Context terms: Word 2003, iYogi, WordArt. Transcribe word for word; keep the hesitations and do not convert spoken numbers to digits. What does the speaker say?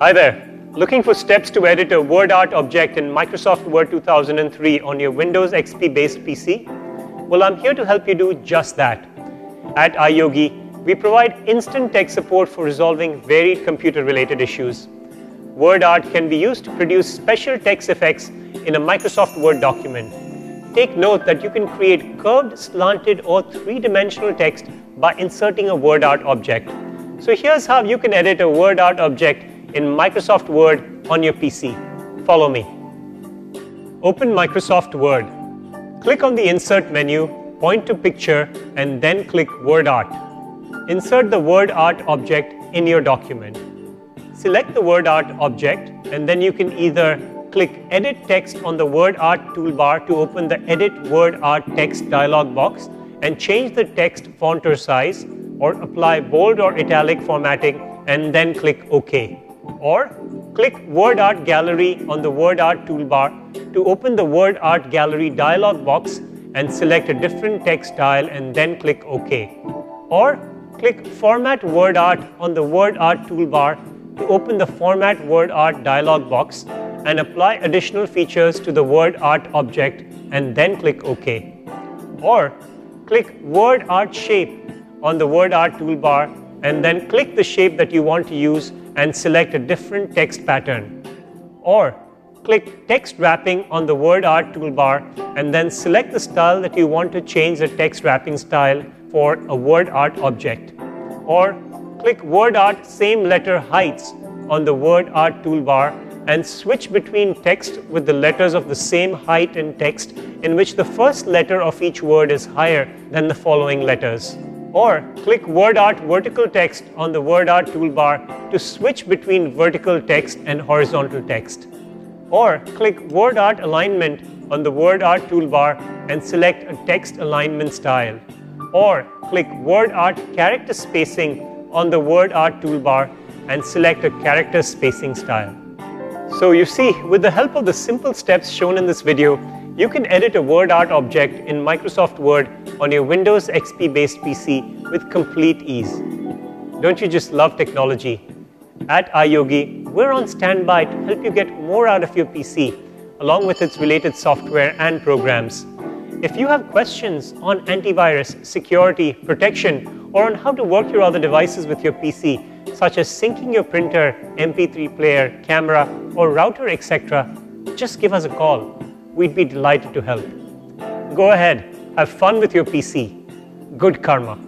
Hi there. Looking for steps to edit a WordArt object in Microsoft Word two thousand three on your Windows X P-based P C? Well, I'm here to help you do just that. At iYogi, we provide instant tech support for resolving varied computer-related issues. WordArt can be used to produce special text effects in a Microsoft Word document. Take note that you can create curved, slanted, or three-dimensional text by inserting a WordArt object. So here's how you can edit a WordArt object in Microsoft Word on your P C. Follow me. Open Microsoft Word. Click on the Insert menu, point to Picture, and then click WordArt. Insert the WordArt object in your document. Select the WordArt object, and then you can either click Edit Text on the WordArt toolbar to open the Edit WordArt Text dialog box and change the text font or size, or apply bold or italic formatting, and then click OK. Or click WordArt Gallery on the WordArt toolbar to open the WordArt Gallery dialog box and select a different text style and then click OK. Or click Format WordArt on the WordArt toolbar to open the Format WordArt dialog box and apply additional features to the WordArt object and then click OK. Or click WordArt Shape on the WordArt toolbar and then click the shape that you want to use and select a different text pattern. Or click Text Wrapping on the WordArt toolbar and then select the style that you want to change the text wrapping style for a WordArt object. Or click WordArt Same Letter Heights on the WordArt toolbar and switch between text with the letters of the same height and text in which the first letter of each word is higher than the following letters. Or click WordArt Vertical Text on the WordArt toolbar to switch between vertical text and horizontal text. Or click WordArt Alignment on the WordArt toolbar and select a text alignment style. Or click WordArt Character Spacing on the WordArt toolbar and select a character spacing style. So you see, with the help of the simple steps shown in this video, you can edit a WordArt object in Microsoft Word on your Windows X P-based P C with complete ease. Don't you just love technology? At iYogi, we're on standby to help you get more out of your P C, along with its related software and programs. If you have questions on antivirus, security, protection, or on how to work your other devices with your P C, such as syncing your printer, M P three player, camera, or router, et cetera, just give us a call. We'd be delighted to help. Go ahead, have fun with your P C. Good karma.